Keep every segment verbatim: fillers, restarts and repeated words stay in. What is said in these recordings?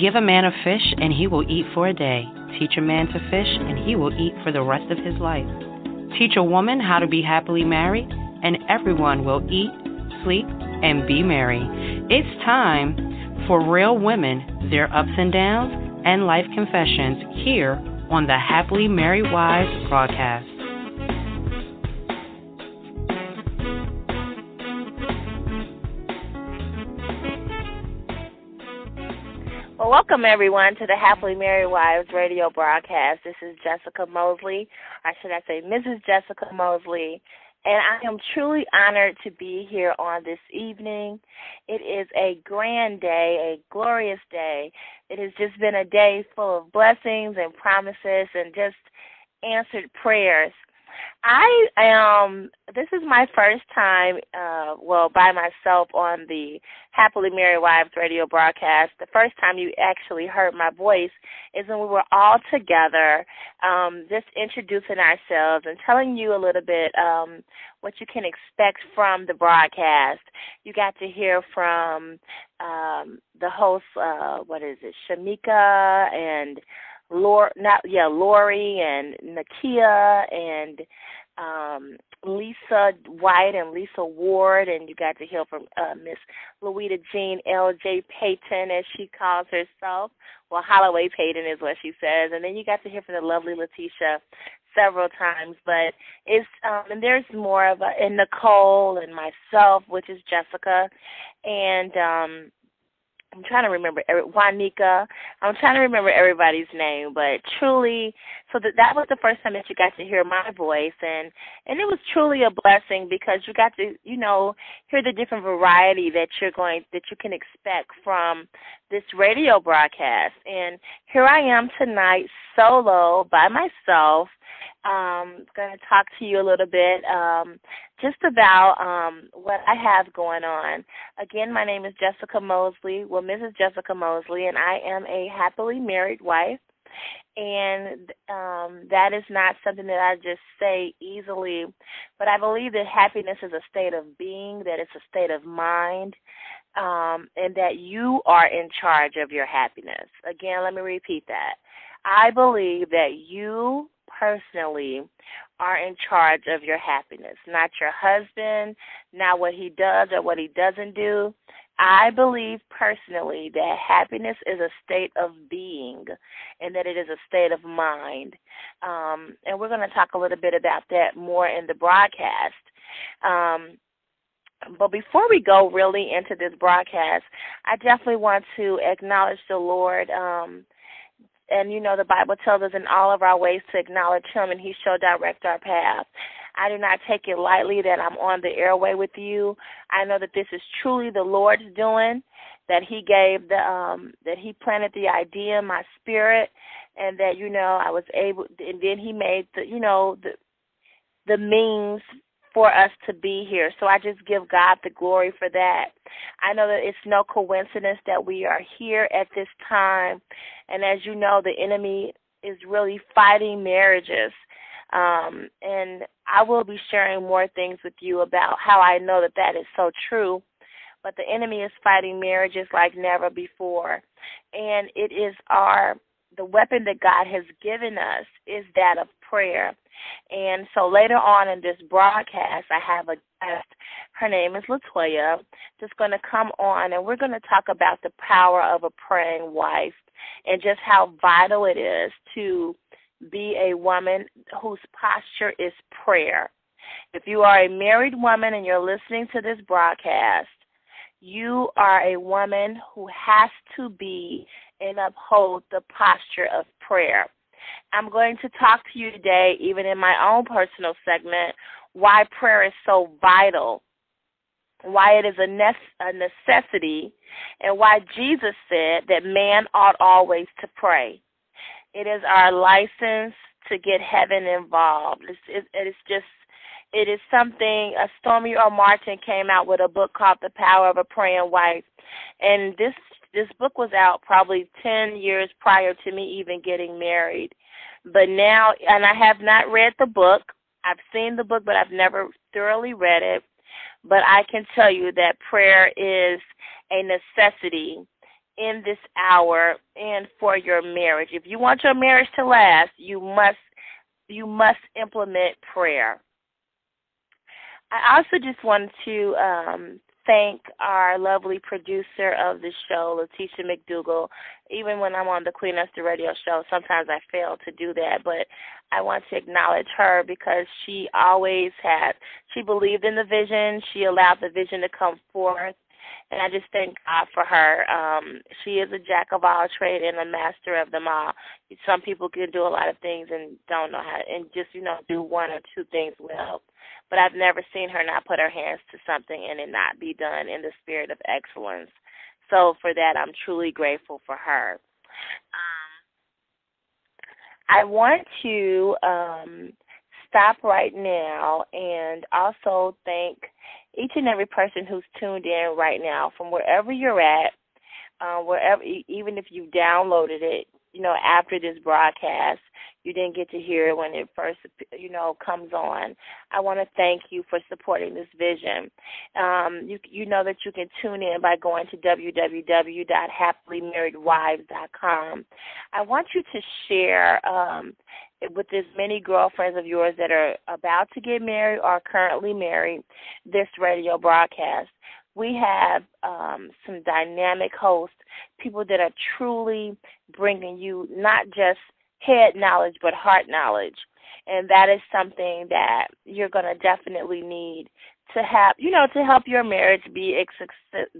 Give a man a fish, and he will eat for a day. Teach a man to fish, and he will eat for the rest of his life. Teach a woman how to be happily married, and everyone will eat, sleep, and be merry. It's time for Real Women, Their Ups and Downs, and Life Confessions here on the Happily Married Wives broadcast. Well, welcome, everyone, to the Happily Married Wives radio broadcast. This is Jessica Mosley, or should I say Missus Jessica Mosley, and I am truly honored to be here on this evening. It is a grand day, a glorious day. It has just been a day full of blessings and promises and just answered prayers. I am, this is my first time, uh, well, by myself on the Happily Married Wives radio broadcast. The first time you actually heard my voice is when we were all together, um, just introducing ourselves and telling you a little bit um, what you can expect from the broadcast. You got to hear from um, the hosts, uh, what is it, Shamika and Lori, not yeah, Lori and Nakia and um, Lisa White and Lisa Ward, and you got to hear from uh, Miss Louita Jean L. J. Payton, as she calls herself. Well, Holloway Payton is what she says, and then you got to hear from the lovely Letitia several times. But it's um, and there's more of a, and Nicole and myself, which is Jessica, and um. I'm trying to remember, Juanica, I'm trying to remember everybody's name, but truly, so that, that was the first time that you got to hear my voice, and, and it was truly a blessing because you got to, you know, hear the different variety that you're going, that you can expect from this radio broadcast. And here I am tonight, solo, by myself. Um, going to talk to you a little bit um, just about um, what I have going on. Again, my name is Jessica Mosley, well, Missus Jessica Mosley, and I am a happily married wife. And um, that is not something that I just say easily, but I believe that happiness is a state of being, that it's a state of mind, um, and that you are in charge of your happiness. Again, let me repeat that. I believe that you personally are in charge of your happiness, not your husband, not what he does or what he doesn't do. I believe personally that happiness is a state of being and that it is a state of mind. Um, and we're going to talk a little bit about that more in the broadcast. Um, but before we go really into this broadcast, I definitely want to acknowledge the Lord. Um, And, you know, the Bible tells us in all of our ways to acknowledge him, and he shall direct our path. I do not take it lightly that I'm on the airway with you. I know that this is truly the Lord's doing, that he gave the, um, that he planted the idea in my spirit, and that, you know, I was able, and then he made the, you know, the, the means for us to be here. So I just give God the glory for that. I know that it's no coincidence that we are here at this time. And as you know, the enemy is really fighting marriages. Um, and I will be sharing more things with you about how I know that that is so true. But the enemy is fighting marriages like never before. And it is our, the weapon that God has given us is that of prayer. And so later on in this broadcast, I have a guest. Her name is LaToya, just going to come on, and we're going to talk about the power of a praying wife and just how vital it is to be a woman whose posture is prayer. If you are a married woman and you're listening to this broadcast, you are a woman who has to be and uphold the posture of prayer. I'm going to talk to you today, even in my own personal segment, why prayer is so vital, why it is a necessity, and why Jesus said that man ought always to pray. It is our license to get heaven involved. It's, it, it's just, it is something, uh, Stormie Omartian came out with a book called The Power of a Praying Wife, and this This book was out probably ten years prior to me even getting married. But now, and I have not read the book. I've seen the book, but I've never thoroughly read it. But I can tell you that prayer is a necessity in this hour and for your marriage. If you want your marriage to last, you must you must implement prayer. I also just wanted to um, thank our lovely producer of the show, Letitia McDougall. Even when I'm on the Queen Esther Radio show, sometimes I fail to do that, but I want to acknowledge her because she always had, she believed in the vision. She allowed the vision to come forth, and I just thank God for her. Um, she is a jack of all trades and a master of them all. Some people can do a lot of things and don't know how, and just, you know, do one or two things well. But I've never seen her not put her hands to something and it not be done in the spirit of excellence. So for that, I'm truly grateful for her. Um, I want to um, stop right now and also thank each and every person who's tuned in right now from wherever you're at, uh, wherever, even if you downloaded it, you know, after this broadcast, you didn't get to hear it when it first, you know, comes on. I want to thank you for supporting this vision. Um, you, you know that you can tune in by going to w w w dot happily married wives dot com. I want you to share um, with as many girlfriends of yours that are about to get married or currently married this radio broadcast. We have um, some dynamic hosts, people that are truly bringing you not just head knowledge but heart knowledge, and that is something that you're going to definitely need to have, you know, to help your marriage be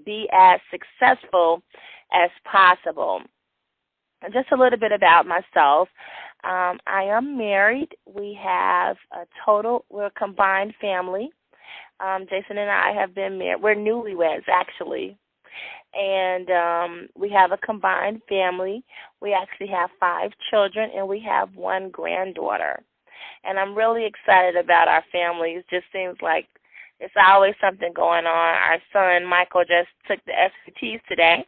be as successful as possible. And just a little bit about myself. Um, I am married. We have a total, we're a combined family. Um, Jason and I have been married. We're newlyweds, actually, and um, we have a combined family. We actually have five children, and we have one granddaughter. And I'm really excited about our families. It just seems like it's always something going on. Our son, Michael, just took the S A Ts today.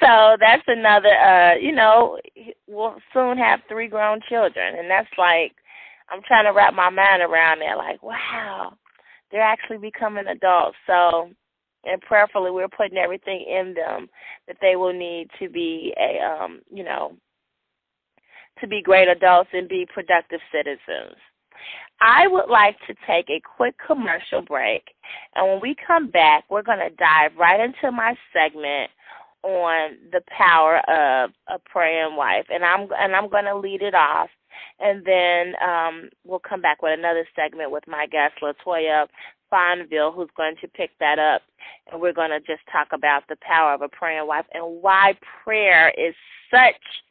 So that's another, uh, you know, we'll soon have three grown children, and that's like, I'm trying to wrap my mind around that, like, wow, they're actually becoming adults. So, and prayerfully, we're putting everything in them that they will need to be a, um, you know, to be great adults and be productive citizens. I would like to take a quick commercial break, and when we come back, we're going to dive right into my segment on the power of a praying wife, and I'm and I'm going to lead it off. And then um, we'll come back with another segment with my guest, Latoya Fonville, who's going to pick that up. And we're going to just talk about the power of a praying wife and why prayer is such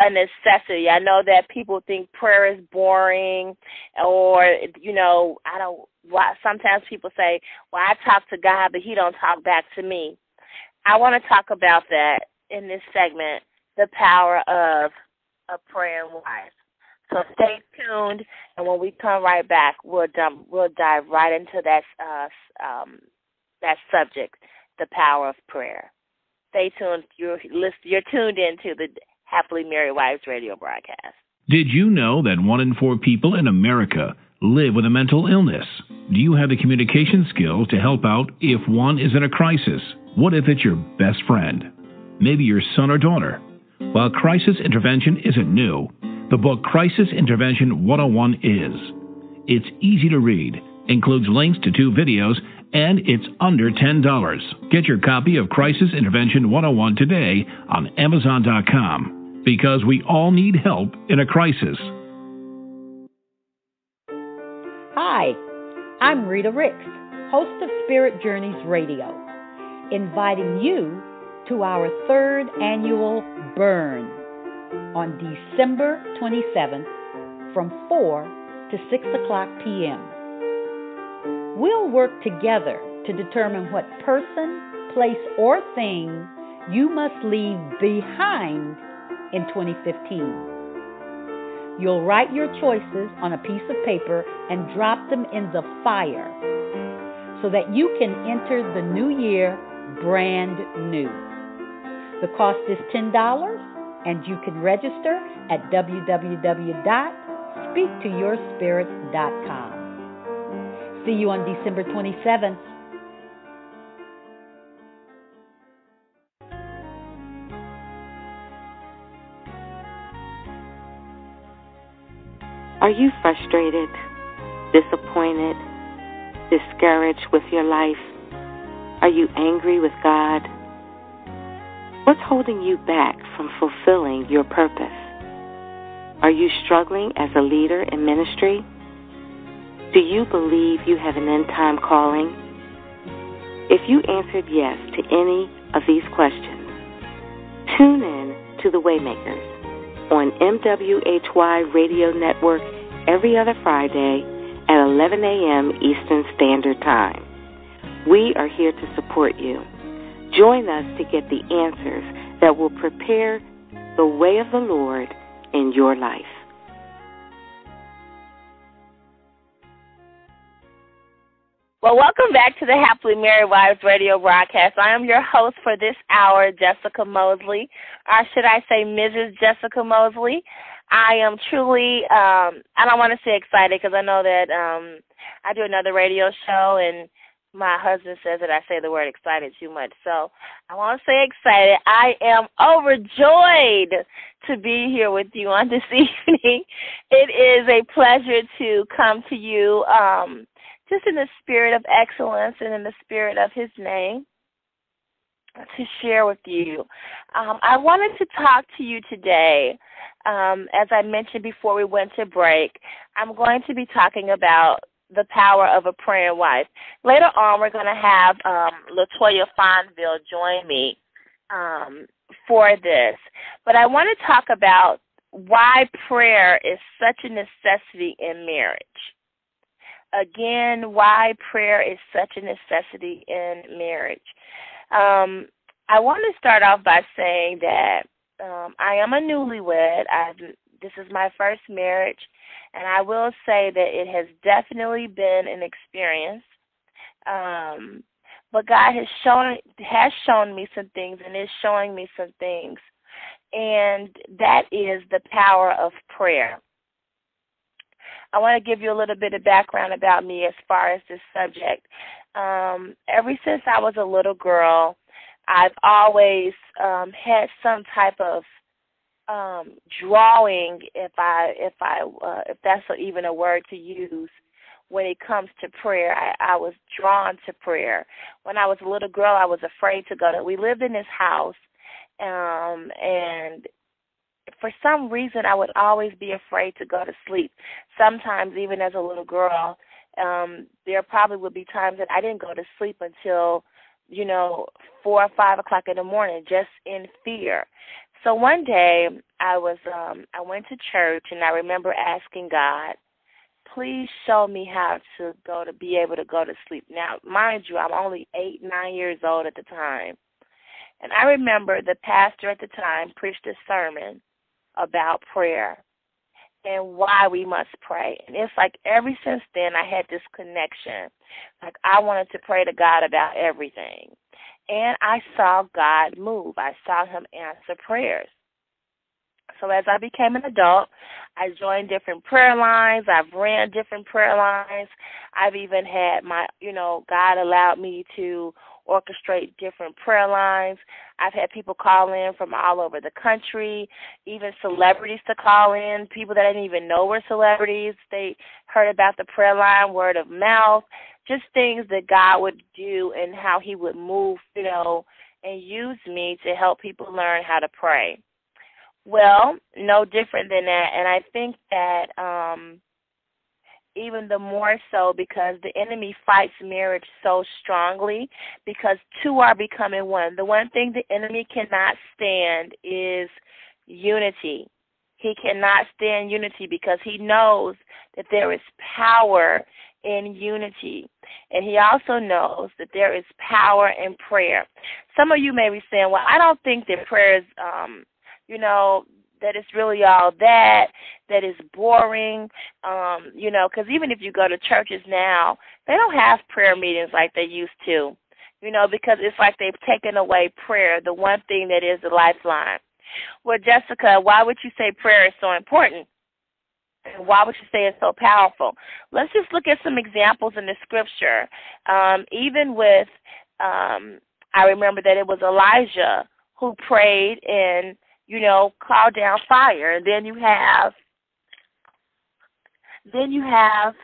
a necessity. I know that people think prayer is boring or, you know, I don't, why, sometimes people say, well, I talk to God, but he don't talk back to me. I want to talk about that in this segment, the power of a praying wife. So stay tuned, and when we come right back, we'll dump, we'll dive right into that uh, um, that subject, the power of prayer. Stay tuned. You're you're tuned into the Happily Married Wives radio broadcast. Did you know that one in four people in America live with a mental illness? Do you have the communication skills to help out if one is in a crisis? What if it's your best friend? Maybe your son or daughter. While crisis intervention isn't new, the book Crisis Intervention one oh one is. It's easy to read, includes links to two videos, and it's under ten dollars. Get your copy of Crisis Intervention one oh one today on Amazon dot com, because we all need help in a crisis. Hi, I'm Rita Ricks, host of Spirit Journeys Radio, inviting you to our third annual Burn on December twenty-seventh from four to six o'clock p m We'll work together to determine what person, place, or thing you must leave behind in twenty fifteen. You'll write your choices on a piece of paper and drop them in the fire so that you can enter the new year brand new. The cost is ten dollars. And you can register at w w w dot speak to your spirit dot com. See you on December twenty-seventh. Are you frustrated, disappointed, discouraged with your life? Are you angry with God? What's holding you back from fulfilling your purpose? Are you struggling as a leader in ministry? Do you believe you have an end-time calling? If you answered yes to any of these questions, tune in to the Waymakers on M W H Y Radio Network every other Friday at eleven a.m. Eastern Standard Time. We are here to support you. Join us to get the answers that will prepare the way of the Lord in your life. Well, welcome back to the Happily Married Wives radio broadcast. I am your host for this hour, Jessica Mosley, or should I say Missus Jessica Mosley. I am truly, um, I don't want to say excited because I know that um, I do another radio show and my husband says that I say the word excited too much, so I want to say excited. I am overjoyed to be here with you on this evening. It is a pleasure to come to you um, just in the spirit of excellence and in the spirit of his name to share with you. Um, I wanted to talk to you today, um, as I mentioned before we went to break. I'm going to be talking about the power of a praying wife. Later on, we're going to have um, Latoya Fonville join me um, for this. But I want to talk about why prayer is such a necessity in marriage. Again, why prayer is such a necessity in marriage. Um, I want to start off by saying that um, I am a newlywed. I've This is my first marriage, and I will say that it has definitely been an experience. Um, but God has shown has shown me some things and is showing me some things, and that is the power of prayer. I want to give you a little bit of background about me as far as this subject. Um, ever since I was a little girl, I've always um, had some type of Um, drawing, if I, if I, uh, if that's even a word to use, when it comes to prayer. I, I was drawn to prayer. When I was a little girl, I was afraid to go to. We lived in this house, um, and for some reason, I would always be afraid to go to sleep. Sometimes, even as a little girl, um, there probably would be times that I didn't go to sleep until, you know, four or five o'clock in the morning, just in fear. So one day I was um, I went to church, and I remember asking God, please show me how to go to be able to go to sleep. Now, mind you, I'm only eight, nine years old at the time. And I remember the pastor at the time preached a sermon about prayer and why we must pray. And it's like ever since then I had this connection. Like I wanted to pray to God about everything. And I saw God move. I saw him answer prayers. So as I became an adult, I joined different prayer lines. I've ran different prayer lines. I've even had my, you know, God allowed me to orchestrate different prayer lines. I've had people call in from all over the country, even celebrities to call in, people that I didn't even know were celebrities. They heard about the prayer line, word of mouth, just things that God would do and how he would move, you know, and use me to help people learn how to pray. Well, no different than that. And I think that um, even the more so because the enemy fights marriage so strongly because two are becoming one. The one thing the enemy cannot stand is unity. He cannot stand unity because he knows that there is power in unity. And he also knows that there is power in prayer. Some of you may be saying, well, I don't think that prayer is, um, you know, that it's really all that, that it's boring, um, you know, because even if you go to churches now, they don't have prayer meetings like they used to, you know, because it's like they've taken away prayer, the one thing that is the lifeline. Well, Jessica, why would you say prayer is so important? And why would you say it's so powerful? Let's just look at some examples in the scripture. Um, even with, um, I remember that it was Elijah who prayed and, you know, called down fire. And then you have Then you have,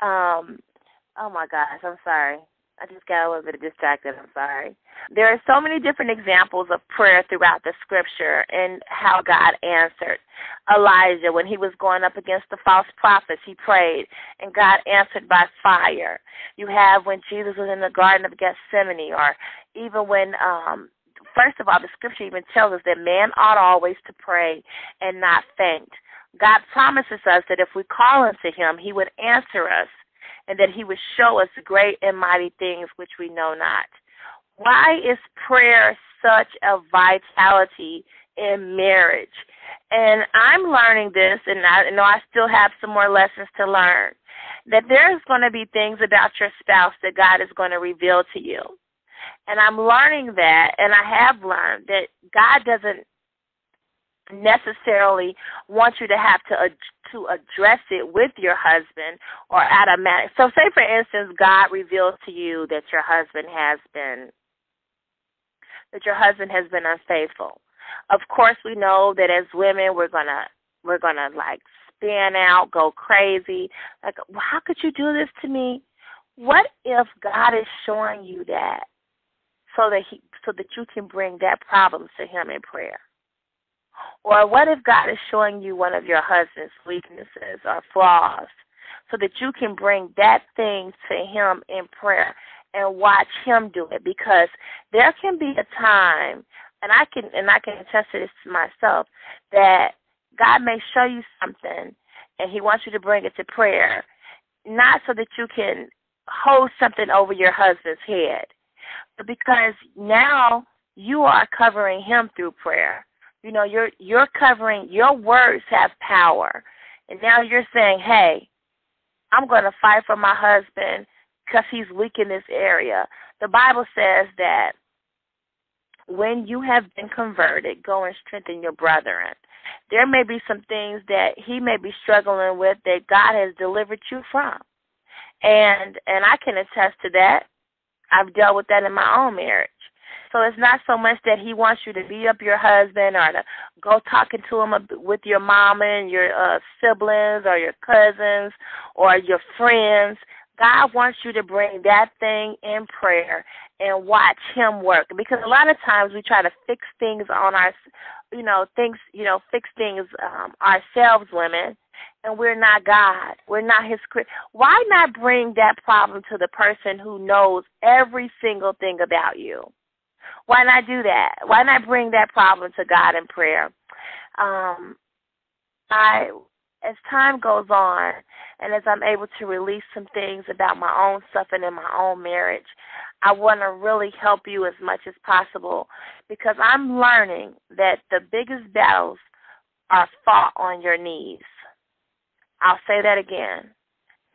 um, oh, my gosh, I'm sorry. I just got a little bit distracted. I'm sorry. There are so many different examples of prayer throughout the scripture and how God answered. Elijah, when he was going up against the false prophets, he prayed, and God answered by fire. You have when Jesus was in the Garden of Gethsemane, or even when, um, first of all, the scripture even tells us that man ought always to pray and not faint. God promises us that if we call unto him, he would answer us, and that he would show us great and mighty things which we know not. Why is prayer such a vitality in marriage? And I'm learning this, and I know I still have some more lessons to learn, that there's going to be things about your spouse that God is going to reveal to you. And I'm learning that, and I have learned that God doesn't necessarily want you to have to ad- to address it with your husband or automatic. So say, for instance, God reveals to you that your husband has been that your husband has been unfaithful. Of course, we know that as women, we're gonna we're gonna like spin out, go crazy. Like, well, how could you do this to me? What if God is showing you that so that he so that you can bring that problem to him in prayer? Or what if God is showing you one of your husband's weaknesses or flaws so that you can bring that thing to him in prayer and watch him do it? Because there can be a time, and I can and I can attest to this to myself, that God may show you something and he wants you to bring it to prayer, not so that you can hold something over your husband's head, but because now you are covering him through prayer. You know, you're, you're covering, your words have power. And now you're saying, hey, I'm going to fight for my husband because he's weak in this area. The Bible says that when you have been converted, go and strengthen your brethren. There may be some things that he may be struggling with that God has delivered you from. And, and I can attest to that. I've dealt with that in my own marriage. So it's not so much that he wants you to beat up your husband or to go talking to him with your mama and your uh, siblings or your cousins or your friends. God wants you to bring that thing in prayer and watch him work, because a lot of times we try to fix things on our, you know, things, you know, fix things um, ourselves, women, and we're not God. We're not his. Why not bring that problem to the person who knows every single thing about you? Why not do that? Why not bring that problem to God in prayer? Um, I, as time goes on, and as I'm able to release some things about my own stuff and in my own marriage, I want to really help you as much as possible, because I'm learning that the biggest battles are fought on your knees. I'll say that again.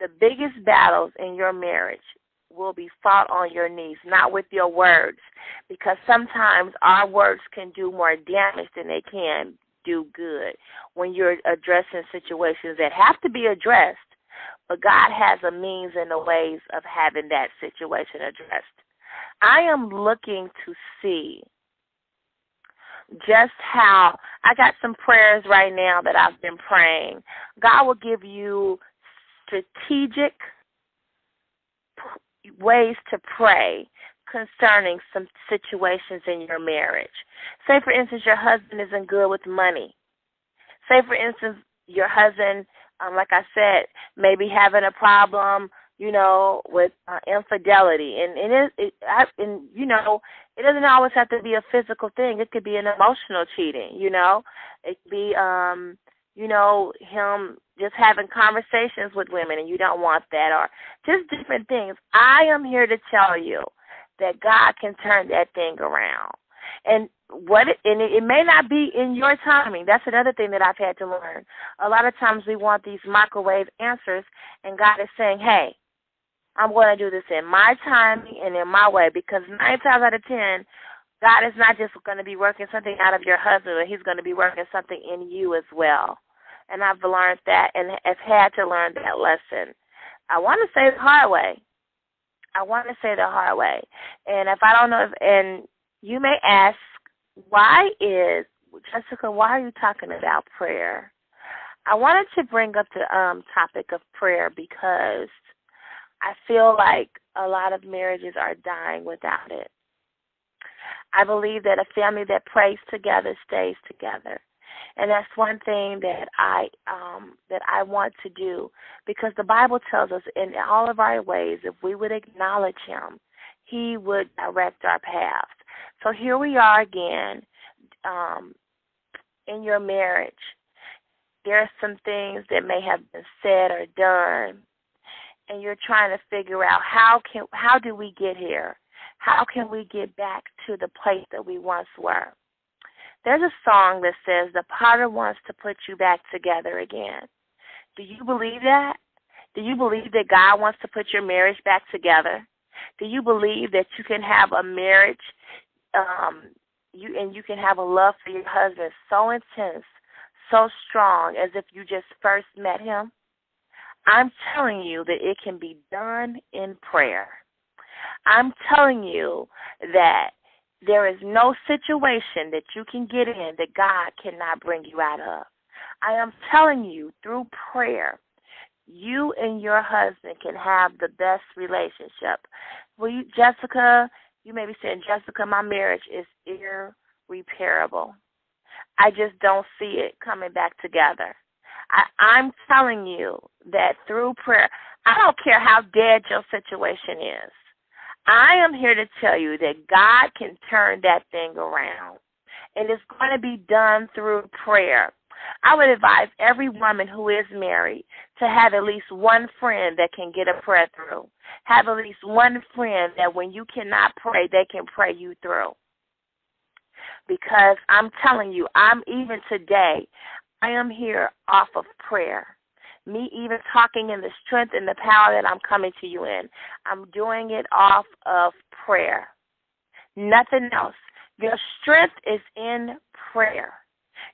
The biggest battles in your marriage will be fought on your knees, not with your words, because sometimes our words can do more damage than they can do good when you're addressing situations that have to be addressed, but God has a means and a ways of having that situation addressed. I am looking to see just how, I got some prayers right now that I've been praying. God will give you strategic ways to pray concerning some situations in your marriage. Say, for instance, your husband isn't good with money. Say, for instance, your husband, um, like I said, may be having a problem, you know, with uh, infidelity. And, and, it, it, I, and, you know, it doesn't always have to be a physical thing. It could be an emotional cheating, you know. It could be, um, you know, him just having conversations with women, and you don't want that, or just different things. I am here to tell you that God can turn that thing around. And what it, and it may not be in your timing. That's another thing that I've had to learn. A lot of times we want these microwave answers, and God is saying, hey, I'm going to do this in my timing and in my way, because nine times out of ten, God is not just going to be working something out of your husband, but he's going to be working something in you as well. And I've learned that and have had to learn that lesson. I want to say the hard way. I want to say the hard way. And if I don't know, if, and you may ask, why is, Jessica, why are you talking about prayer? I wanted to bring up the um, topic of prayer because I feel like a lot of marriages are dying without it. I believe that a family that prays together stays together. And that's one thing that I um, that I want to do, because the Bible tells us in all of our ways, if we would acknowledge him, he would direct our paths. So here we are again um, in your marriage. There are some things that may have been said or done, and you're trying to figure out how can how do we get here? How can we get back to the place that we once were? There's a song that says, the potter wants to put you back together again. Do you believe that? Do you believe that God wants to put your marriage back together? Do you believe that you can have a marriage um, you, and you can have a love for your husband so intense, so strong, as if you just first met him? I'm telling you that it can be done in prayer. I'm telling you that there is no situation that you can get in that God cannot bring you out of. I am telling you, through prayer, you and your husband can have the best relationship. Well, you, Jessica, you may be saying, Jessica, my marriage is irreparable. I just don't see it coming back together. I, I'm telling you that through prayer, I don't care how dead your situation is. I am here to tell you that God can turn that thing around, and it's going to be done through prayer. I would advise every woman who is married to have at least one friend that can get a prayer through. Have at least one friend that when you cannot pray, they can pray you through. Because I'm telling you, I'm even today, I am here off of prayer. Me even talking in the strength and the power that I'm coming to you in, I'm doing it off of prayer. Nothing else. Your strength is in prayer.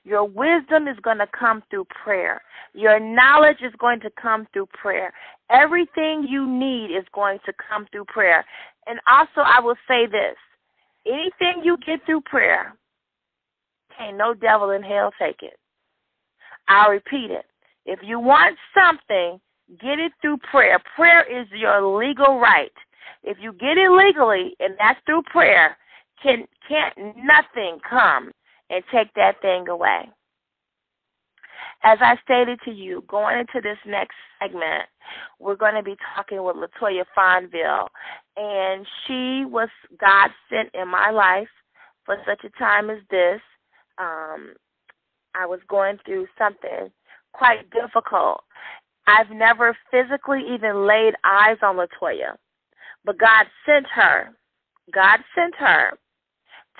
Your wisdom is going to come through prayer. Your knowledge is going to come through prayer. Everything you need is going to come through prayer. And also I will say this, anything you get through prayer, can't no devil in hell take it. I'll repeat it. If you want something, get it through prayer. Prayer is your legal right. If you get it legally, and that's through prayer, can, can't nothing come and take that thing away. As I stated to you, going into this next segment, we're going to be talking with Latoya Fonville, and she was God sent in my life for such a time as this. Um, I was going through something quite difficult. I've never physically even laid eyes on LaToya, but God sent her, God sent her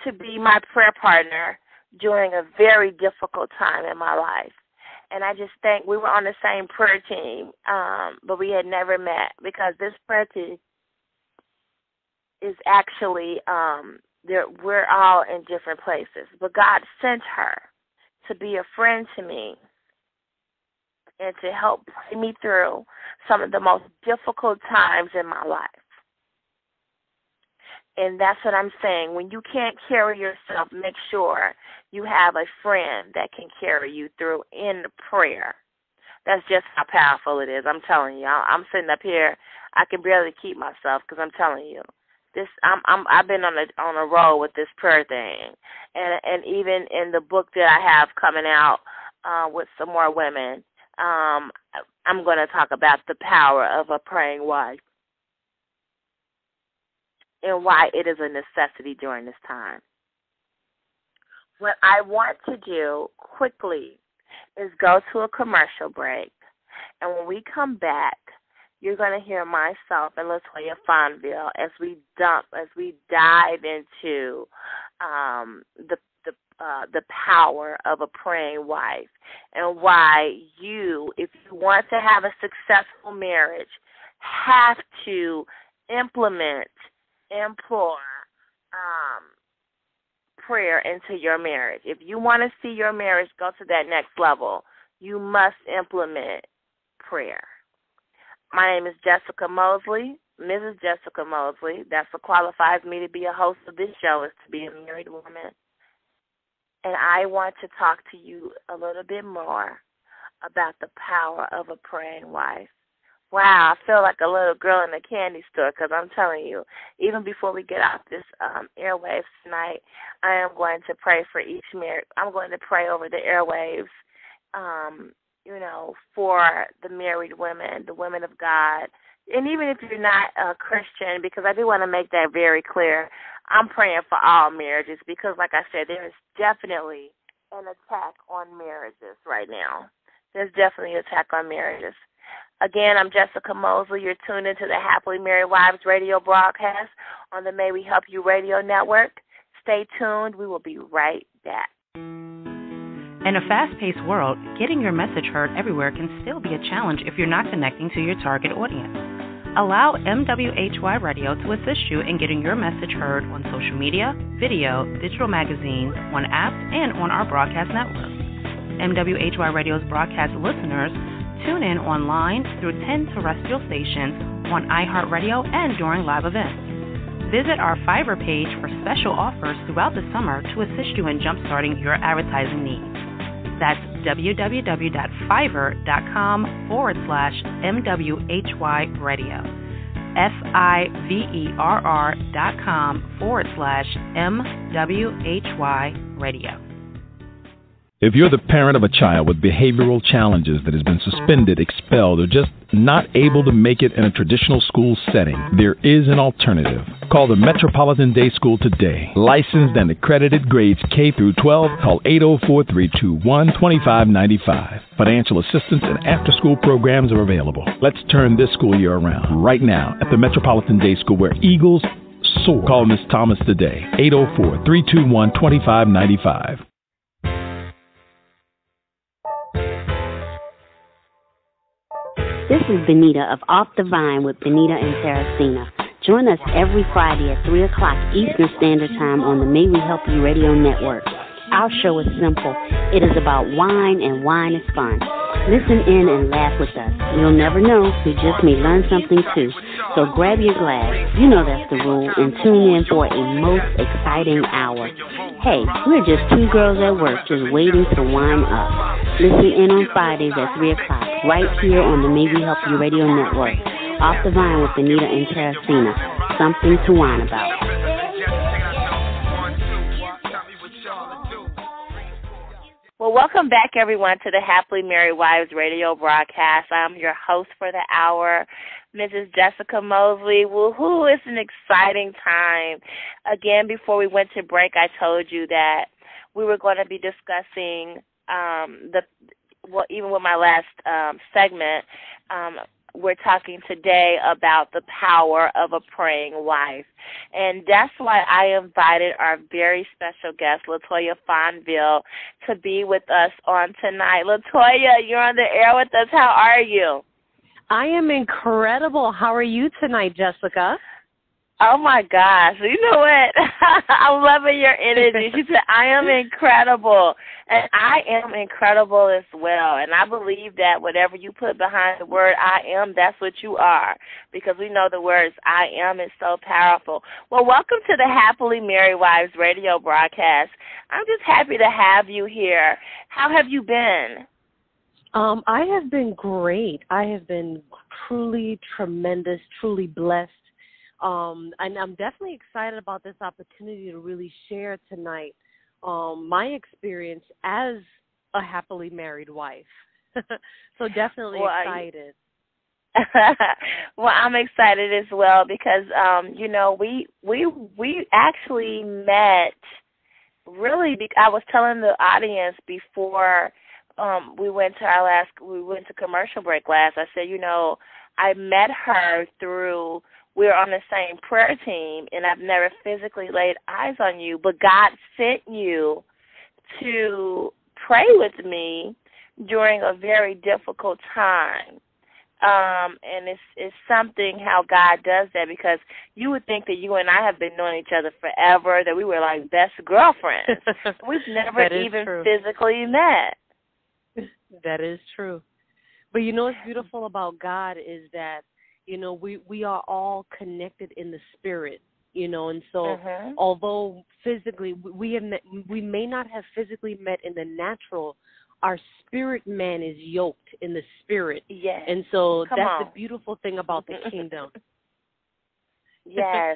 to be my prayer partner during a very difficult time in my life. And I just think we were on the same prayer team, um, but we had never met, because this prayer team is actually, um, we're all in different places. But God sent her to be a friend to me, and to help pray me through some of the most difficult times in my life. And that's what I'm saying. When you can't carry yourself, make sure you have a friend that can carry you through in prayer. That's just how powerful it is. I'm telling you. I'm sitting up here. I can barely keep myself, because I'm telling you, this I'm, I'm I've been on a on a roll with this prayer thing, and and even in the book that I have coming out uh, with some more women. Um, I'm going to talk about the power of a praying wife and why it is a necessity during this time. What I want to do quickly is go to a commercial break, and when we come back, you're going to hear myself and Latoya Fonville as we dump, as we dive into um, the Uh, the power of a praying wife, and why you, if you want to have a successful marriage, have to implement, implore um, prayer into your marriage. If you want to see your marriage go to that next level, you must implement prayer. My name is Jessica Mosley, Missus Jessica Mosley. That's what qualifies me to be a host of this show, is to be a married woman. And I want to talk to you a little bit more about the power of a praying wife. Wow, I feel like a little girl in a candy store because I'm telling you, even before we get off this um, airwaves tonight, I am going to pray for each marriage. I'm going to pray over the airwaves, um, you know, for the married women, the women of God. And even if you're not a Christian, because I do want to make that very clear, I'm praying for all marriages because, like I said, there is definitely an attack on marriages right now. There's definitely an attack on marriages. Again, I'm Jessica Mosley. You're tuned into the Happily Married Wives radio broadcast on the May We Help You radio network. Stay tuned. We will be right back. In a fast-paced world, getting your message heard everywhere can still be a challenge if you're not connecting to your target audience. Allow M W H Y Radio to assist you in getting your message heard on social media, video, digital magazines, on apps, and on our broadcast network. M W H Y Radio's broadcast listeners tune in online through ten terrestrial stations on iHeartRadio and during live events. Visit our Fiverr page for special offers throughout the summer to assist you in jumpstarting your advertising needs. That's www.fiverr.com forward slash MWHY Radio. F-I-V-E-R-R dot com forward slash M W H Y Radio. If you're the parent of a child with behavioral challenges that has been suspended, expelled, or just not able to make it in a traditional school setting, there is an alternative. Call the Metropolitan Day School today. Licensed and accredited grades K through twelve. Call eight oh four, three two one, two five nine five. Financial assistance and after-school programs are available. Let's turn this school year around right now at the Metropolitan Day School, where eagles soar. Call Miz Thomas today. eight oh four, three two one, two five nine five. This is Benita of Off the Vine with Benita and Tarasina. Join us every Friday at three o'clock Eastern Standard Time on the May We Help You Radio Network. Our show is simple. It is about wine, and wine is fun. Listen in and laugh with us. You'll never know. You just may learn something, too. So grab your glass. You know that's the rule. And tune in for a most exciting hour. Hey, we're just two girls at work just waiting to wind up. Listen in on Fridays at three o'clock, right here on the May We Help You Radio Network. Off the Vine with Benita and Tarasina. Something to whine about. Well, welcome back, everyone, to the Happily Married Wives radio broadcast. I'm your host for the hour, Missus Jessica Mosley. Woo-hoo, it's an exciting time. Again, before we went to break, I told you that we were going to be discussing Um, the well, even with my last um, segment, um, we're talking today about the power of a praying wife. And that's why I invited our very special guest, Latoya Fonville, to be with us on tonight. Latoya, you're on the air with us. How are you? I am incredible. How are you tonight, Jessica? Oh, my gosh. You know what? I'm loving your energy. She said, I am incredible. And I am incredible as well. And I believe that whatever you put behind the word I am, that's what you are. Because we know the words I am is so powerful. Well, welcome to the Happily Married Wives radio broadcast. I'm just happy to have you here. How have you been? Um, I have been great. I have been truly tremendous, truly blessed. Um, and I'm definitely excited about this opportunity to really share tonight um, my experience as a happily married wife. So definitely well, excited. I, well, I'm excited as well because, um, you know, we we we actually met really, be- I was telling the audience before um, we went to our last, we went to commercial break last, I said, you know, I met her through... We're on the same prayer team, and I've never physically laid eyes on you, but God sent you to pray with me during a very difficult time. Um, and it's, it's something how God does that, because you would think that you and I have been knowing each other forever, that we were like best girlfriends. We've never even true. physically met. That is true. But you know what's beautiful about God is that, you know, we, we are all connected in the spirit, you know, and so uh-huh. although physically we have met, we may not have physically met in the natural, our spirit man is yoked in the spirit. Yes. And so Come that's on. the beautiful thing about the kingdom. Yes.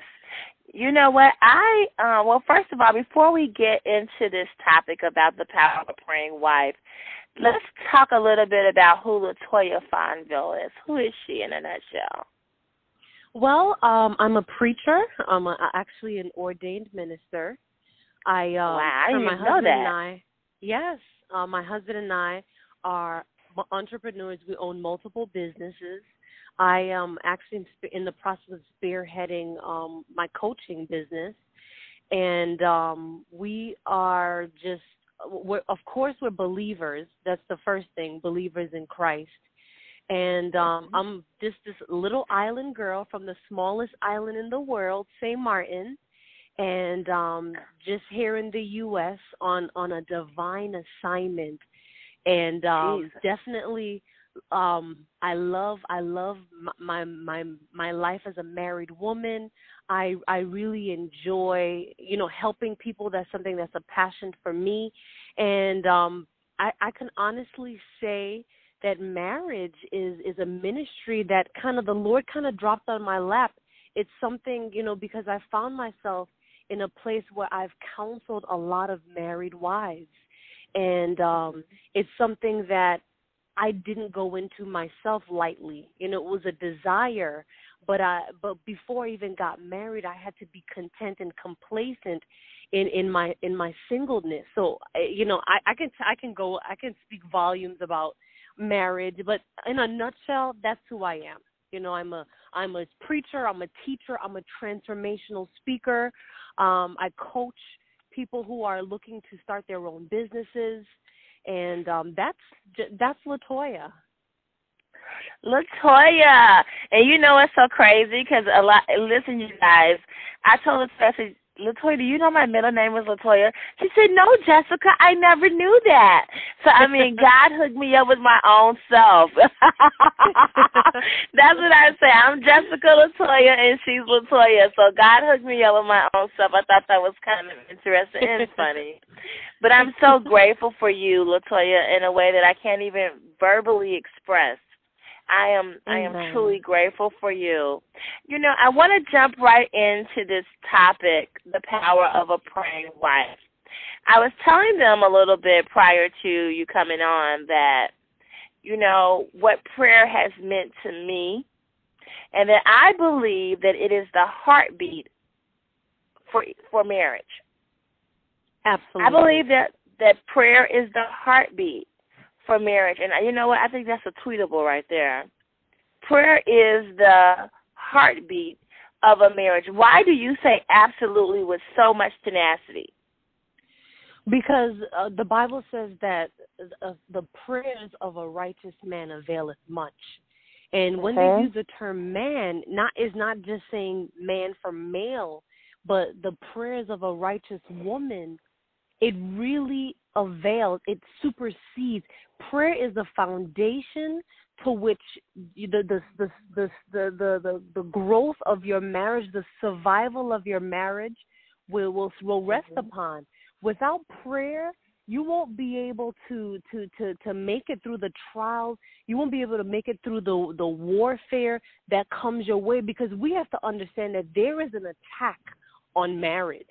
You know what? I, uh, well, first of all, before we get into this topic about the power of a praying wife, let's talk a little bit about who Latoya Fonville is. Who is she in a nutshell? Well, um, I'm a preacher. I'm a, actually an ordained minister. I, um, wow, I didn't my know that. And I, yes, uh, my husband and I are entrepreneurs. We own multiple businesses. I am actually in the process of spearheading um, my coaching business, and um, we are just, we're, of course, we're believers. That's the first thing, believers in Christ. And um, mm-hmm. I'm just this little island girl from the smallest island in the world, Saint Martin, and um, just here in the U S on, on a divine assignment. And um, definitely... Um, I love, I love my, my, my life as a married woman. I, I really enjoy, you know, helping people. That's something that's a passion for me. And, um, I, I can honestly say that marriage is, is a ministry that kind of the Lord kind of dropped on my lap. It's something, you know, because I found myself in a place where I've counseled a lot of married wives. And, um, it's something that I didn't go into myself lightly, and it was a desire, but I, but before I even got married, I had to be content and complacent in, in my, in my singleness. So, you know, I, I can, I can go, I can speak volumes about marriage, but in a nutshell, that's who I am. You know, I'm a, I'm a preacher, I'm a teacher, I'm a transformational speaker. Um, I coach people who are looking to start their own businesses. And um, that's that's LaToya. LaToya. And you know it's so crazy because a lot, listen, you guys, I told her, I said, LaToya, do you know my middle name was LaToya? She said, no, Jessica, I never knew that. So, I mean, God hooked me up with my own self. That's what I say. I'm Jessica LaToya, and she's LaToya. So God hooked me up with my own self. I thought that was kind of interesting and funny. But I'm so grateful for you, LaToya, in a way that I can't even verbally express. I am I am Amen. truly grateful for you. You know, I want to jump right into this topic, the power of a praying wife. I was telling them a little bit prior to you coming on that, you know, what prayer has meant to me, and that I believe that it is the heartbeat for for marriage. Absolutely. I believe that, that prayer is the heartbeat for marriage. And you know what? I think that's a tweetable right there. Prayer is the heartbeat of a marriage. Why do you say absolutely with so much tenacity? Because uh, the Bible says that uh, the prayers of a righteous man availeth much. And when okay. they use the term man, not is not just saying man for male, but the prayers of a righteous woman, it really avails, it supersedes. Prayer is the foundation to which the the the the the, the, the growth of your marriage, the survival of your marriage, will will, will rest mm-hmm. upon. Without prayer, you won't be able to, to, to, to make it through the trials. You won't be able to make it through the the warfare that comes your way, because we have to understand that there is an attack on marriage.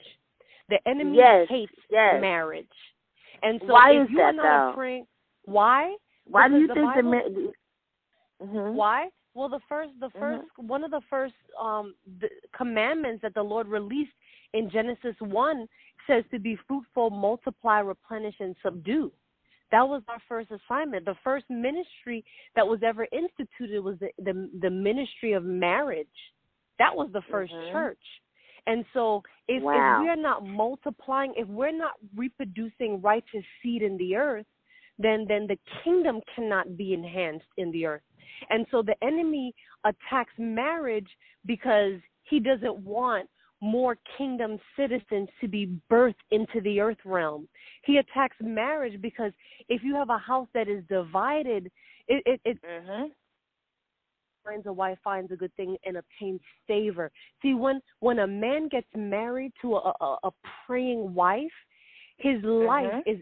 The enemy yes, hates yes. marriage. And so why if is you that, are not though? Praying, why? Why because do you the think Bible, the ma- mm-hmm. why? Well, the first, the first, mm-hmm. one of the first um, the commandments that the Lord released in Genesis one says to be fruitful, multiply, replenish, and subdue. That was our first assignment. The first ministry that was ever instituted was the the, the ministry of marriage. That was the first mm-hmm. church. And so if, wow. if we're not multiplying, if we're not reproducing righteous seed in the earth, then, then the kingdom cannot be enhanced in the earth. And so the enemy attacks marriage because he doesn't want more kingdom citizens to be birthed into the earth realm. He attacks marriage because if you have a house that is divided, it it, it mm-hmm. finds a wife, finds a good thing, and obtains favor. See, when, when a man gets married to a, a, a praying wife, his life mm-hmm. is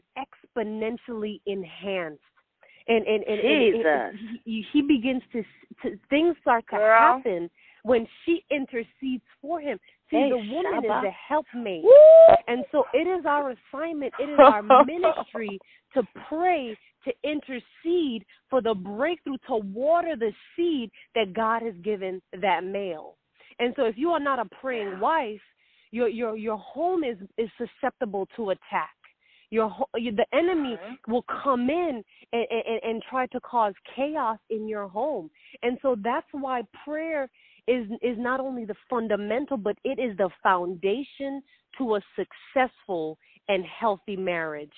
exponentially enhanced. And and and, Jesus. and, and he, he begins to, to things start to Girl. happen when she intercedes for him. See, hey, the woman Shabba. is a helpmate. Woo! And so it is our assignment, it is our ministry to pray, to intercede for the breakthrough, to water the seed that God has given that male. And so if you are not a praying wife, your your your home is, is susceptible to attack. Your the enemy will come in and, and, and try to cause chaos in your home. And so that's why prayer is is not only the fundamental, but it is the foundation to a successful and healthy marriage.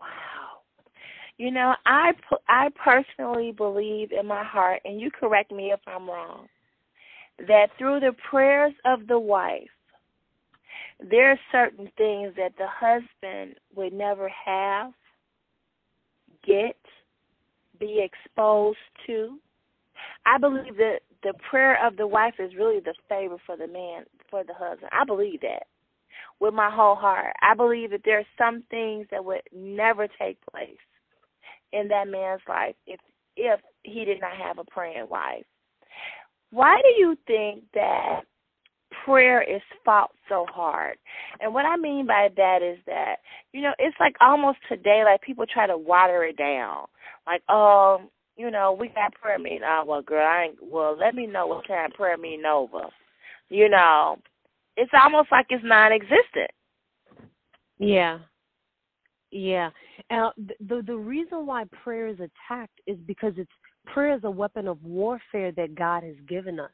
Wow. You know, I, I personally believe in my heart, and you correct me if I'm wrong, that through the prayers of the wife, there are certain things that the husband would never have, get, be exposed to. I believe that the prayer of the wife is really the favor for the man, for the husband. I believe that with my whole heart. I believe that there are some things that would never take place in that man's life if if he did not have a praying wife. Why do you think that prayer is fought so hard? And what I mean by that is that, you know, it's like almost today, like people try to water it down. Like, oh, um, you know, we got prayer meeting. Oh, well, girl, I ain't, well, let me know what time prayer meeting over. You know, it's almost like it's non-existent. Yeah. Yeah. Now, the, the reason why prayer is attacked is because it's prayer is a weapon of warfare that God has given us.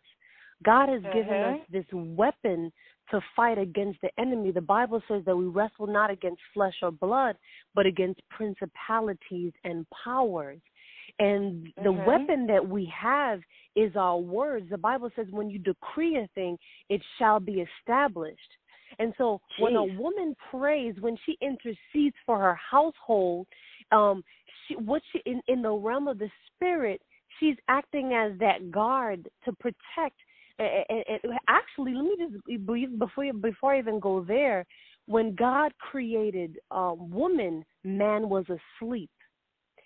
God has given mm-hmm. us this weapon to fight against the enemy. The Bible says that we wrestle not against flesh or blood, but against principalities and powers. And the mm-hmm. weapon that we have is our words. The Bible says when you decree a thing, it shall be established. And so Jeez. when a woman prays, when she intercedes for her household, um, she, what she in, in the realm of the spirit, she's acting as that guard to protect. And actually, let me just believe before before I even go there. When God created um, woman, man was asleep.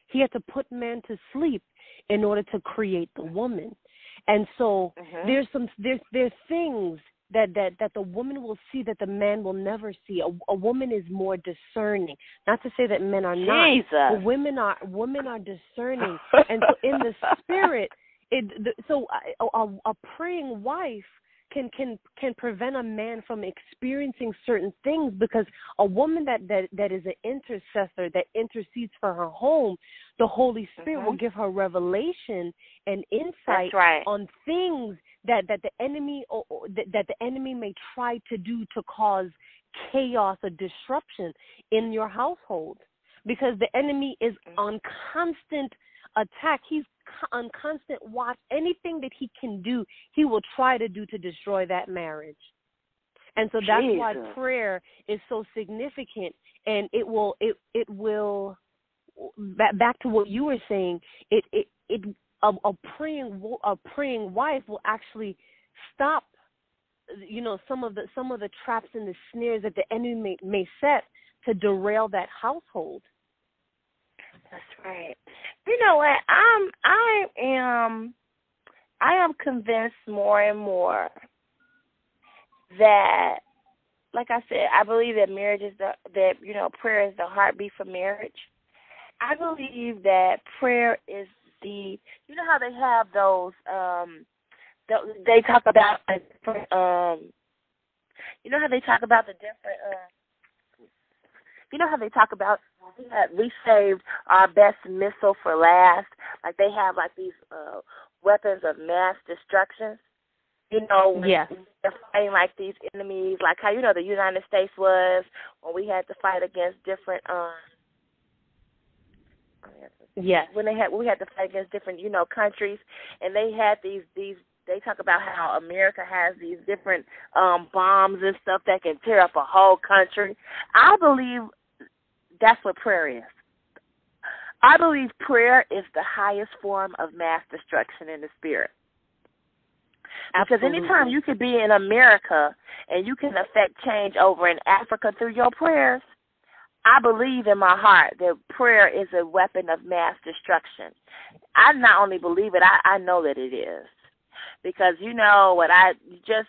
He had to put man to sleep in order to create the woman. And so uh-huh. there's some there's there's things that, that, that the woman will see that the man will never see. A, a woman is more discerning. Not to say that men are not. Jesus. But women are women are discerning. And so in the spirit. It, the, so a, a, a praying wife can, can can prevent a man from experiencing certain things, because a woman that, that, that is an intercessor, that intercedes for her home, the Holy Spirit mm-hmm. will give her revelation and insight right. on things that, that the enemy or, or that, that the enemy may try to do to cause chaos or disruption in your household, because the enemy is on constant attack. He's on constant watch. Anything that he can do, he will try to do to destroy that marriage. And so that's Jesus. why prayer is so significant. And it will, it it will, back to what you were saying, it it, it a, a praying a praying wife will actually stop, you know, some of the some of the traps and the snares that the enemy may, may set to derail that household. That's right. You know what? I'm I am I am convinced more and more that, like I said, I believe that marriage is the that you know prayer is the heartbeat for marriage. I believe that prayer is the you know how they have those um the, they talk about um you know how they talk about the different uh, You know how they talk about we, had, we saved our best missile for last? Like they have like these uh, weapons of mass destruction. You know, yes. They're fighting like these enemies, like how, you know, the United States was when we had to fight against different. Um, yes. When they had when we had to fight against different, you know, countries, and they had these these. They talk about how America has these different um, bombs and stuff that can tear up a whole country. I believe that's what prayer is. I believe prayer is the highest form of mass destruction in the spirit. Because Absolutely. anytime you could be in America and you can affect change over in Africa through your prayers, I believe in my heart that prayer is a weapon of mass destruction. I not only believe it, I, I know that it is. Because, you know, what I just,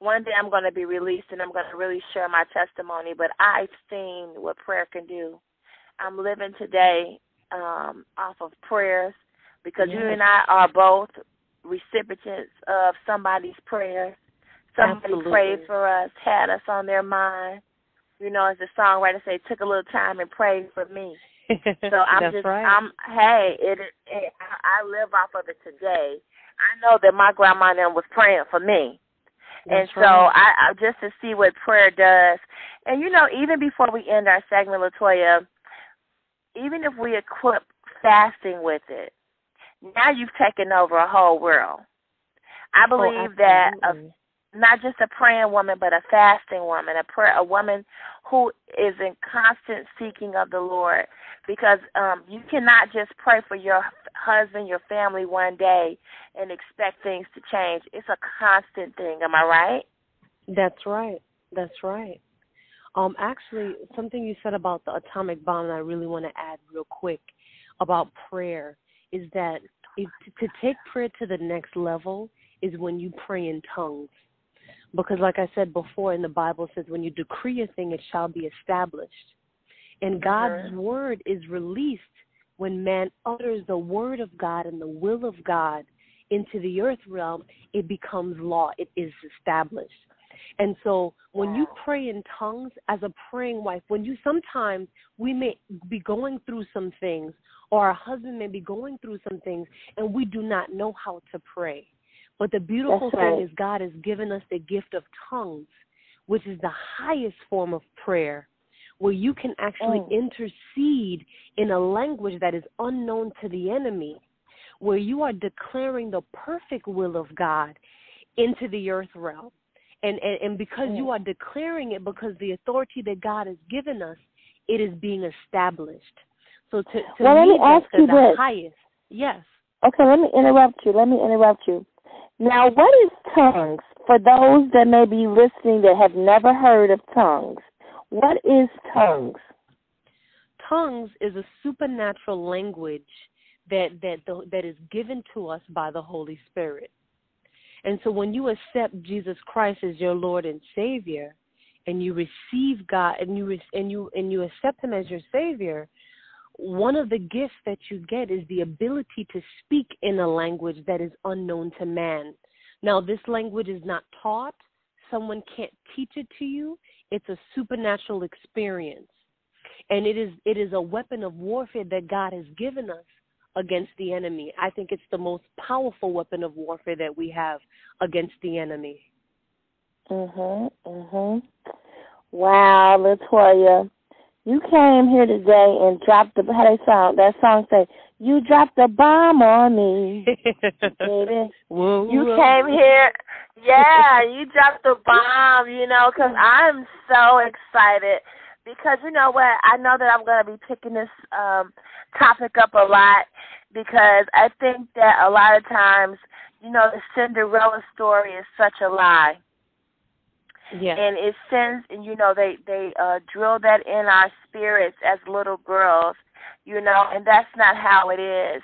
one day I'm going to be released and I'm going to really share my testimony, but I've seen what prayer can do. I'm living today um, off of prayers because yes. you and I are both recipients of somebody's prayers. Somebody Absolutely. Prayed for us, had us on their mind. You know, as the songwriter said, took a little time and prayed for me. So I'm just, right. I'm, hey, it, it, I live off of it today. I know that my grandma and them was praying for me. That's and so right. I, I just to see what prayer does. And, you know, even before we end our segment, LaToya, even if we equip fasting with it, now you've taken over a whole world. I believe oh, that a, not just a praying woman, but a fasting woman, a prayer, a woman who is in constant seeking of the Lord, because um, you cannot just pray for your husband, your family one day and expect things to change. It's a constant thing. Am I right? That's right. That's right. Um, actually, something you said about the atomic bomb that I really want to add real quick about prayer is that if, to take prayer to the next level is when you pray in tongues. Because like I said before, in the Bible it says when you decree a thing, it shall be established. And God's sure. word is released when man utters the word of God and the will of God into the earth realm, it becomes law. It is established. And so when wow. you pray in tongues as a praying wife, when you sometimes we may be going through some things or our husband may be going through some things and we do not know how to pray. But the beautiful right. thing is God has given us the gift of tongues, which is the highest form of prayer, where you can actually mm. intercede in a language that is unknown to the enemy, where you are declaring the perfect will of God into the earth realm. And, and, and because mm. you are declaring it, because the authority that God has given us, it is being established. So to, to well, let me, me ask you the this. Highest. Yes. Okay, let me interrupt you. Let me interrupt you. Now, what is tongues? For those that may be listening that have never heard of tongues, what is tongues? Tongues is a supernatural language that that that is given to us by the Holy Spirit. And so when you accept Jesus Christ as your Lord and Savior, and you receive God and you and you and you accept him as your Savior, one of the gifts that you get is the ability to speak in a language that is unknown to man. Now, this language is not taught. Someone can't teach it to you. It's a supernatural experience. And it is it is a weapon of warfare that God has given us against the enemy. I think it's the most powerful weapon of warfare that we have against the enemy. Mm-hmm, mm-hmm. Wow, LaToya. You came here today and dropped the, how they song, that song said, you dropped the bomb on me, baby. Whoa, you whoa. Came here, yeah, you dropped the bomb, you know, because I'm so excited because, you know what, I know that I'm going to be picking this um, topic up a lot because I think that a lot of times, you know, the Cinderella story is such a lie. Yeah. And it sends, and you know, they, they uh, drill that in our spirits as little girls, you know, and that's not how it is.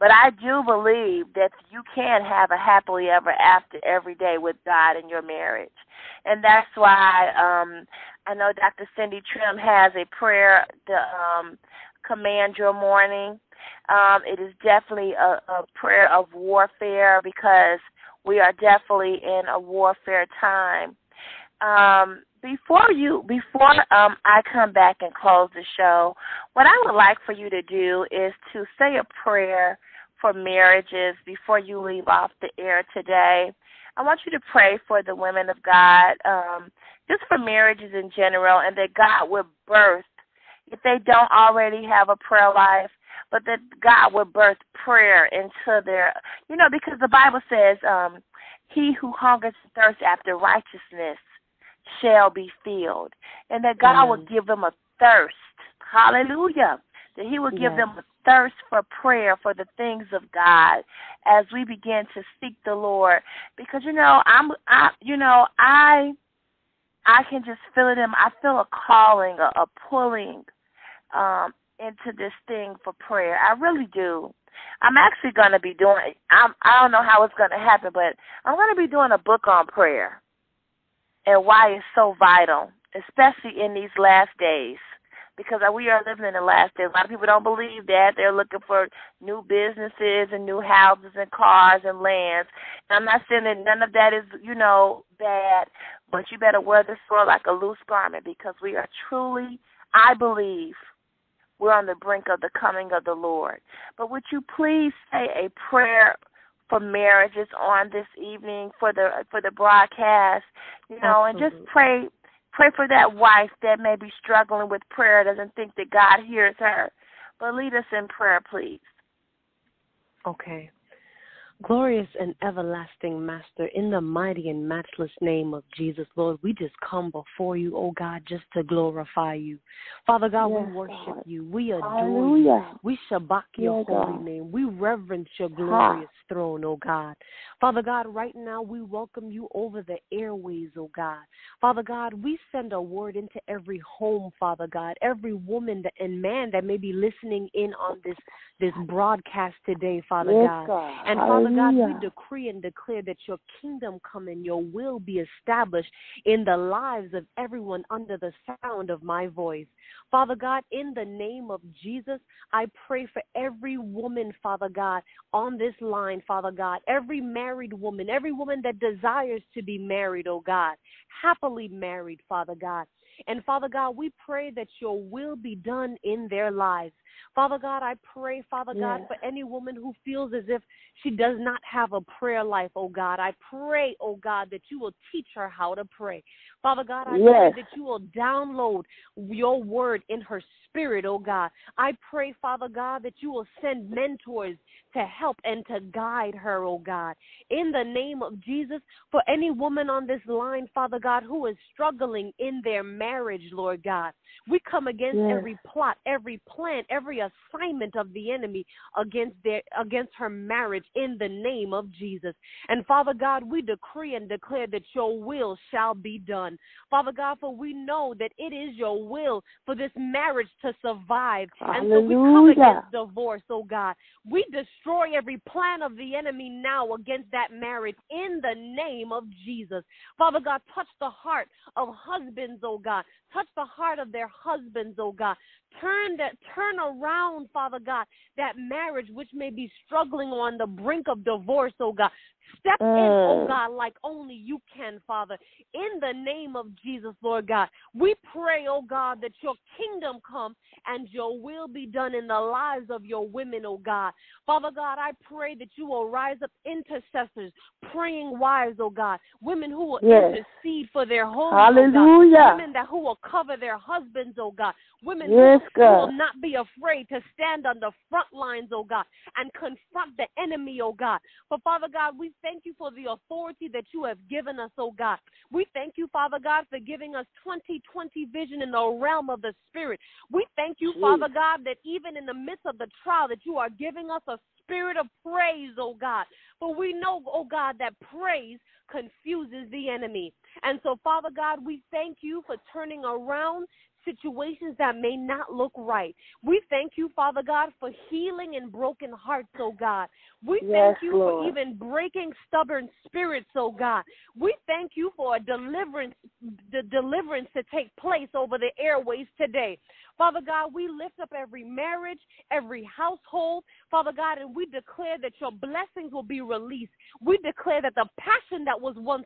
But I do believe that you can have a happily ever after every day with God in your marriage. And that's why um, I know Doctor Cindy Trim has a prayer, the um, Command Your Morning. Um, it is definitely a, a prayer of warfare because we are definitely in a warfare time. Um, before you, before um, I come back and close the show, what I would like for you to do is to say a prayer for marriages before you leave off the air today. I want you to pray for the women of God, um, just for marriages in general, and that God would birth, if they don't already have a prayer life, but that God would birth prayer into their, you know, because the Bible says, um, he who hungers and thirsts after righteousness shall be filled, and that God yes. will give them a thirst, hallelujah, that he will give yes. them a thirst for prayer, for the things of God, as we begin to seek the Lord, because, you know, I'm, I, you know, I I can just feel it in. I feel a calling, a, a pulling um, into this thing for prayer. I really do. I'm actually going to be doing, I'm, I don't know how it's going to happen, but I'm going to be doing a book on prayer and why it's so vital, especially in these last days, because we are living in the last days. A lot of people don't believe that. They're looking for new businesses and new houses and cars and lands. And I'm not saying that none of that is, you know, bad, but you better wear the sword like a loose garment, because we are truly, I believe, we're on the brink of the coming of the Lord. But would you please say a prayer for marriages on this evening, for the for the broadcast, you know, Absolutely. And just pray pray for that wife that may be struggling with prayer, doesn't think that God hears her. But lead us in prayer, please. Okay. Glorious and everlasting Master, in the mighty and matchless name of Jesus, Lord, we just come before you, oh God, just to glorify you. Father God, yes, we worship God. You. We adore Hallelujah. You. We shabak your yes, holy God. Name. We reverence your glorious ah. throne, oh God. Father God, right now we welcome you over the airways, oh God. Father God, we send a word into every home, Father God, every woman and man that may be listening in on this, this broadcast today, Father yes, God. God. And Father Father God, we decree and declare that your kingdom come and your will be established in the lives of everyone under the sound of my voice. Father God, in the name of Jesus, I pray for every woman, Father God, on this line, Father God, every married woman, every woman that desires to be married, oh God, happily married, Father God. And, Father God, we pray that your will be done in their lives. Father God, I pray, Father yeah. God, for any woman who feels as if she does not have a prayer life, oh God. I pray, oh God, that you will teach her how to pray. Father God, I yes. pray that you will download your word in her spirit, oh God. I pray, Father God, that you will send mentors to help and to guide her, oh God. In the name of Jesus, for any woman on this line, Father God, who is struggling in their marriage, Lord God, we come against yes. every plot, every plan, every assignment of the enemy against their against her marriage in the name of Jesus. And Father God, we decree and declare that your will shall be done. Father God, for we know that it is your will for this marriage to survive. Hallelujah. And so we come against divorce, oh God. We destroy every plan of the enemy now against that marriage in the name of Jesus. Father God, touch the heart of husbands, oh God. Touch the heart of their husbands, oh God. Turn that, turn around, Father God, that marriage which may be struggling on the brink of divorce, oh God. Step in, oh God, like only you can, Father. In the name of Jesus, Lord God, we pray, oh God, that your kingdom come and your will be done in the lives of your women, oh God. Father God, I pray that you will rise up intercessors, praying wives, oh God, women who will yes. intercede for their homes, Hallelujah. Oh God. Women that who will cover their husbands, oh God, women yes, who, God. Who will not be afraid to stand on the front lines, oh God, and confront the enemy, oh God. But Father God, we thank you for the authority that you have given us, oh God. We thank you, Father God, for giving us twenty twenty vision in the realm of the Spirit. We thank you, Jeez. Father God, that even in the midst of the trial that you are giving us a spirit of praise, oh God. For we know, oh God, that praise confuses the enemy. And so, Father God, we thank you for turning around situations that may not look right. We thank you, Father God, for healing and broken hearts, oh God. We yes, thank you Lord. For even breaking stubborn spirits, oh God. We thank you for a deliverance, the deliverance to take place over the airways today. Father God, we lift up every marriage, every household, Father God, and we declare that your blessings will be released. We declare that the passion that was once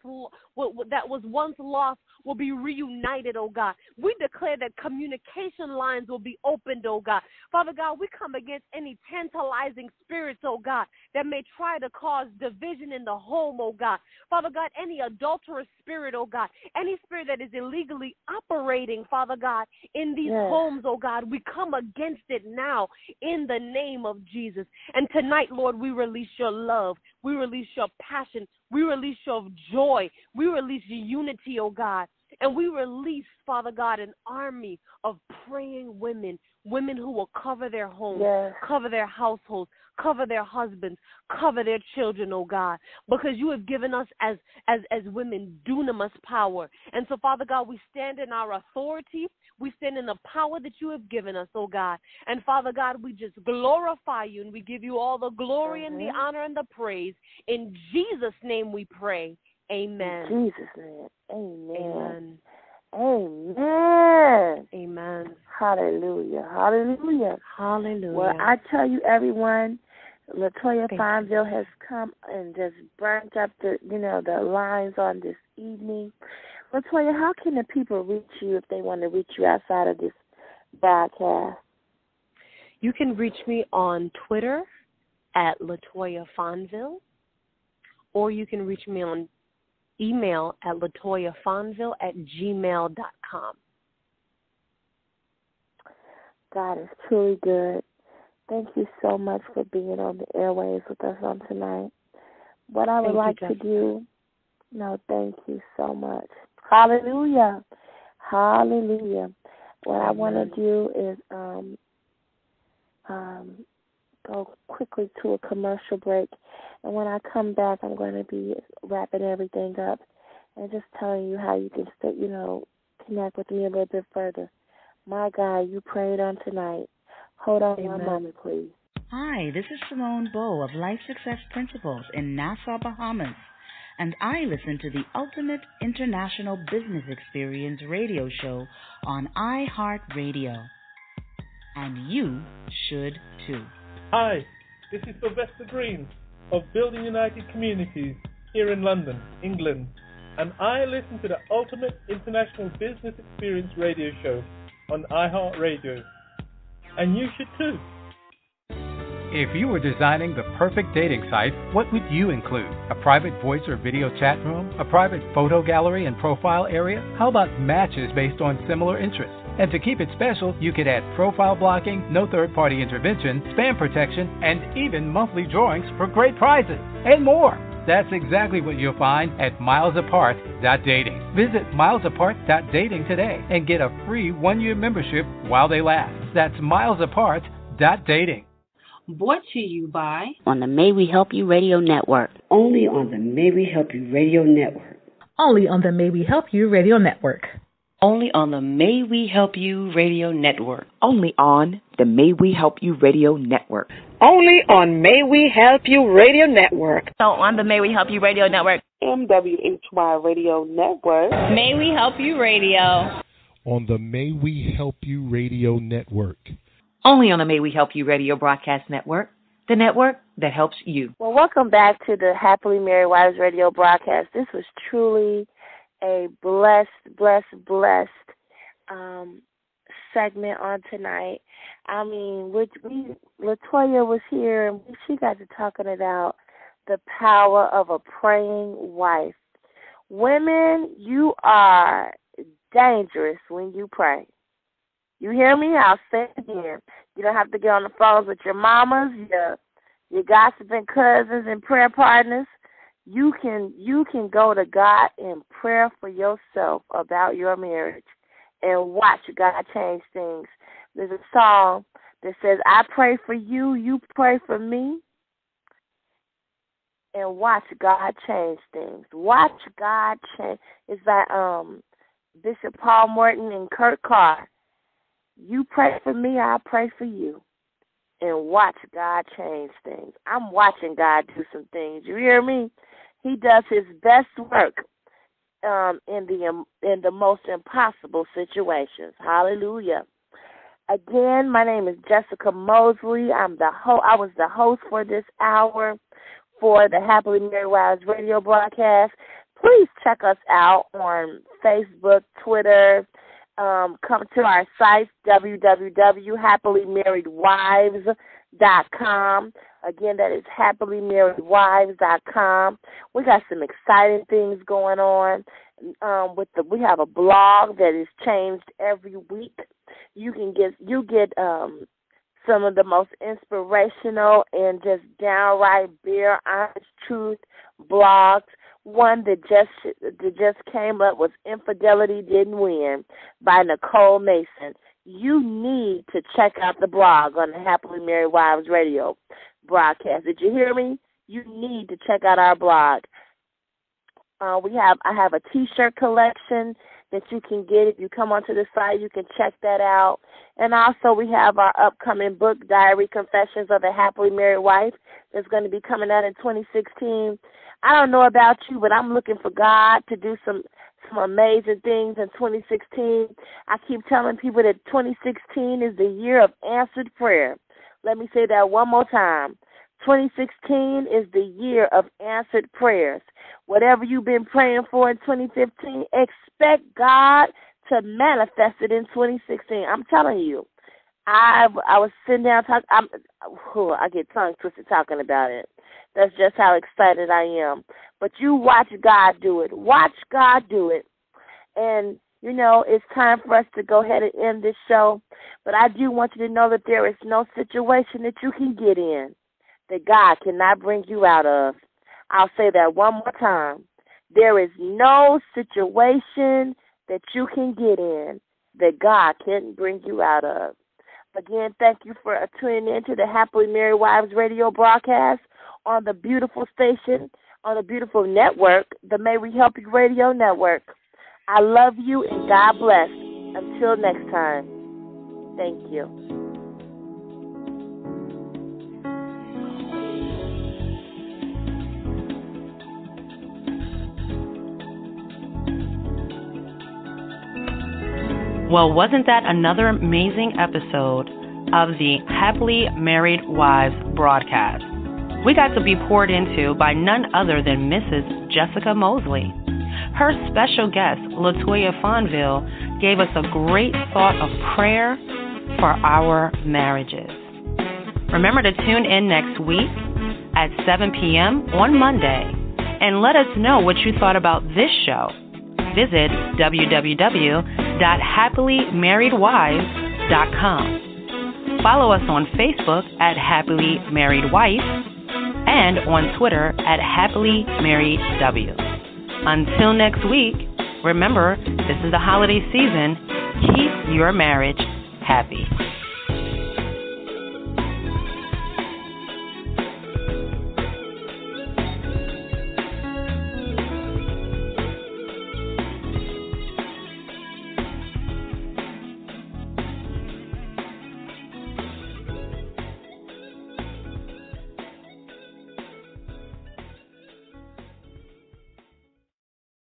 that was once lost will be reunited, oh God. We declare that communication lines will be opened, oh God. Father God, we come against any tantalizing spirits, oh God, that may try to cause division in the home, oh God. Father God, any adulterous spirit, oh God, any spirit that is illegally operating, Father God, in these yes. homes, oh God, we come against it now in the name of Jesus. And tonight, Lord, we release your love. We release your passion. We release your joy. We release your unity, oh God. And we release, Father God, an army of praying women, women who will cover their homes, yes. cover their households, cover their husbands, cover their children, oh God, because you have given us as as, as women dunamis power. And so, Father God, we stand in our authority. We stand in the power that you have given us, oh God. And, Father God, we just glorify you, and we give you all the glory mm-hmm. and the honor and the praise. In Jesus' name we pray. Amen. In Jesus' name. Amen. Amen. Amen. Amen. Hallelujah. Hallelujah. Hallelujah. Well, I tell you, everyone, Latoya Fonville has come and just burnt up the, you know, the lines on this evening. Latoya, how can the people reach you if they want to reach you outside of this broadcast? You can reach me on Twitter at Latoya Fonville, or you can reach me on email at latoyafonville at gmail dot com. God is truly good. Thank you so much for being on the airwaves with us on tonight. What I would thank like you, to do, no, thank you so much. Hallelujah. Hallelujah. What Amen. I want to do is um, um, go quickly to a commercial break. And when I come back, I'm going to be wrapping everything up and just telling you how you can, stay, you know, connect with me a little bit further. My God, you prayed on tonight. Hold on Amen. One moment, please. Hi, this is Simone Bowe of Life Success Principles in Nassau, Bahamas, and I listen to the Ultimate International Business Experience radio show on iHeartRadio. And you should, too. Hi, this is Sylvester Green of Building United Communities here in London, England, and I listen to the Ultimate International Business Experience radio show on iHeartRadio. And you should too. If you were designing the perfect dating site, what would you include? A private voice or video chat room? A private photo gallery and profile area? How about matches based on similar interests? And to keep it special, you could add profile blocking, no third-party intervention, spam protection, and even monthly drawings for great prizes and more. That's exactly what you'll find at miles apart dot dating. Visit miles apart dot dating today and get a free one-year membership while they last. That's miles apart dot dating. Brought to you by on the May We Help You Radio Network. Only on the May We Help You Radio Network. Only on the May We Help You Radio Network. Only on the May We Help You Radio Network. Only on the May We Help You Radio Network. Only on May We Help You Radio Network. So on the May We Help You Radio Network. M W H Y Radio Network. May We Help You Radio. On the May We Help You Radio Network. Only on the May We Help You Radio Broadcast Network. The network that helps you. Well, welcome back to the Happily Married Wives Radio Broadcast. This was truly a blessed, blessed, blessed um, segment on tonight. I mean, which we, Latoya was here, and she got to talking about the power of a praying wife. Women, you are dangerous when you pray. You hear me? I'll say it again. You don't have to get on the phones with your mamas, your your gossiping cousins, and prayer partners. You can you can go to God in prayer for yourself about your marriage and watch God change things. There's a song that says, I pray for you, you pray for me, and watch God change things. Watch God change. It's by um, Bishop Paul Morton and Kurt Carr. You pray for me, I pray for you, and watch God change things. I'm watching God do some things. You hear me? He does his best work um, in the um, in the most impossible situations. Hallelujah! Again, my name is Jessica Mosley. I'm the ho- I was the host for this hour for the Happily Married Wives Radio Broadcast. Please check us out on Facebook, Twitter. Um, come to our site, w w w dot happily married wives dot com. Again, that is happily married wives dot com. We got some exciting things going on. Um, with the, we have a blog that is changed every week. You can get you get um, some of the most inspirational and just downright bare, honest truth blogs. one that just that just came up was Infidelity Didn't Win by Nicole Mason. You need to check out the blog on the Happily Married Wives Radio broadcast. Did you hear me? You need to check out our blog. Uh, we have I have a T-shirt collection that you can get. If you come onto the site, you can check that out. And also we have our upcoming book, Diary Confessions of a Happily Married Wife, that's going to be coming out in twenty sixteen. I don't know about you, but I'm looking for God to do some, some amazing things in twenty sixteen. I keep telling people that twenty sixteen is the year of answered prayer. Let me say that one more time. twenty sixteen is the year of answered prayers. Whatever you've been praying for in twenty fifteen, expect God to manifest it in twenty sixteen. I'm telling you, I I was sitting down talking. I'm, oh, I get tongue twisted talking about it. That's just how excited I am. But you watch God do it. Watch God do it. And you know, it's time for us to go ahead and end this show. But I do want you to know that there is no situation that you can get in that God cannot bring you out of. I'll say that one more time. There is no situation that you can get in that God can't bring you out of. Again, thank you for tuning in to the Happily Married Wives Radio broadcast on the beautiful station, on the beautiful network, the May We Help You Radio Network. I love you and God bless. Until next time, thank you. Well, wasn't that another amazing episode of the Happily Married Wives broadcast? We got to be poured into by none other than Missus Jessica Mosley. Her special guest, Latoya Fonville, gave us a great thought of prayer for our marriages. Remember to tune in next week at seven p.m. on Monday and let us know what you thought about this show. Visit w w w dot happily married wives dot com. Follow us on Facebook at Happily Married Wife and on Twitter at Happily Married W. Until next week, remember, this is the holiday season. Keep your marriage happy.